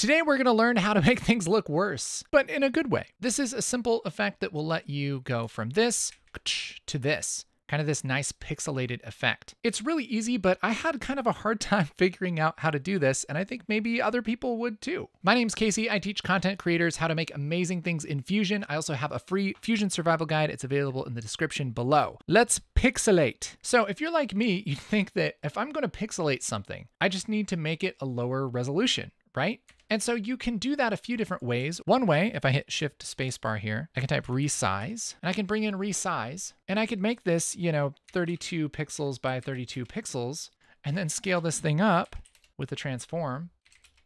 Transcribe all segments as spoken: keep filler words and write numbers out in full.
Today we're going to learn how to make things look worse, but in a good way. This is a simple effect that will let you go from this to this, kind of this nice pixelated effect. It's really easy, but I had kind of a hard time figuring out how to do this, and I think maybe other people would too. My name's Casey. I teach content creators how to make amazing things in Fusion. I also have a free Fusion survival guide. It's available in the description below. Let's pixelate. So if you're like me, you'd think that if I'm going to pixelate something, I just need to make it a lower resolution, right? And so you can do that a few different ways. One way, if I hit shift spacebar here, I can type resize and I can bring in resize and I could make this, you know, thirty-two pixels by thirty-two pixels and then scale this thing up with the transform.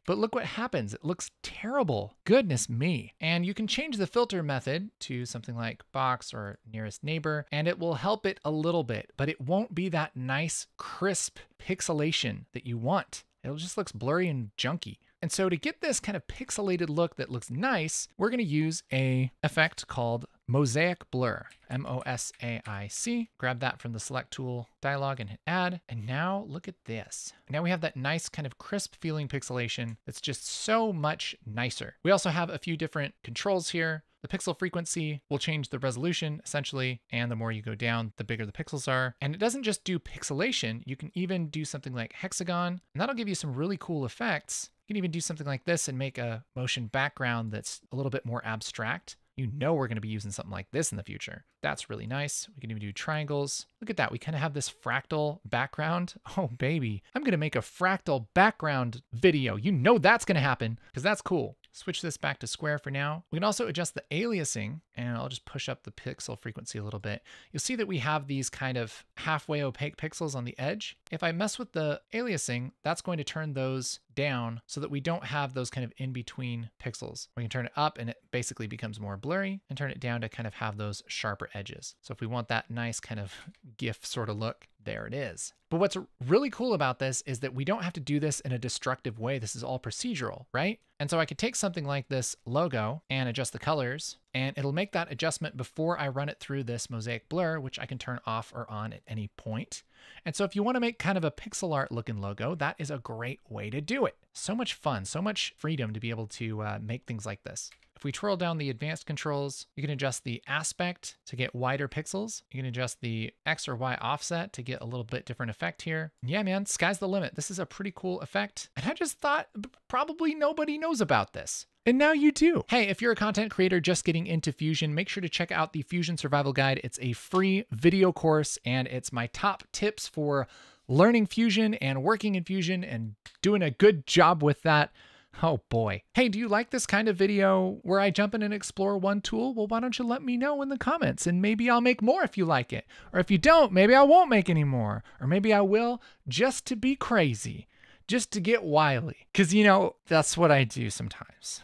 But look what happens. It looks terrible. Goodness me. And you can change the filter method to something like box or nearest neighbor, and it will help it a little bit, but it won't be that nice, crisp pixelation that you want. It just looks blurry and junky. And so to get this kind of pixelated look that looks nice, we're going to use a effect called mosaic blur, M O S A I C. Grab that from the select tool dialog and hit add. And now look at this. Now we have that nice kind of crisp feeling pixelation that's just so much nicer. We also have a few different controls here. The pixel frequency will change the resolution essentially, and the more you go down, the bigger the pixels are. And it doesn't just do pixelation, you can even do something like hexagon, and that'll give you some really cool effects. You can even do something like this and make a motion background that's a little bit more abstract. You know we're going to be using something like this in the future. That's really nice. We can even do triangles. Look at that. We kind of have this fractal background. Oh, baby. I'm going to make a fractal background video. You know that's going to happen because that's cool. Switch this back to square for now. We can also adjust the aliasing, and I'll just push up the pixel frequency a little bit. You'll see that we have these kind of halfway opaque pixels on the edge. If I mess with the aliasing, that's going to turn those down so that we don't have those kind of in-between pixels. We can turn it up and it basically becomes more blurry, and turn it down to kind of have those sharper edges. So if we want that nice kind of GIF sort of look, there it is. But what's really cool about this is that we don't have to do this in a destructive way. This is all procedural, right? And so I could take something like this logo and adjust the colors, and it'll make that adjustment before I run it through this mosaic blur, which I can turn off or on at any point. And so if you want to make kind of a pixel art looking logo, that is a great way to do it. So much fun, so much freedom to be able to uh, make things like this. If we twirl down the advanced controls, you can adjust the aspect to get wider pixels. You can adjust the X or Y offset to get a little bit different effect here. Yeah, man, sky's the limit. This is a pretty cool effect. And I just thought probably nobody knows about this. And now you do. Hey, if you're a content creator just getting into Fusion, make sure to check out the Fusion Survival Guide. It's a free video course, and it's my top tips for learning Fusion and working in Fusion and doing a good job with that. Oh boy. Hey, do you like this kind of video where I jump in and explore one tool? Well, why don't you let me know in the comments, and maybe I'll make more if you like it. Or if you don't, maybe I won't make any more. Or maybe I will, just to be crazy, just to get wily. Because, you know, that's what I do sometimes.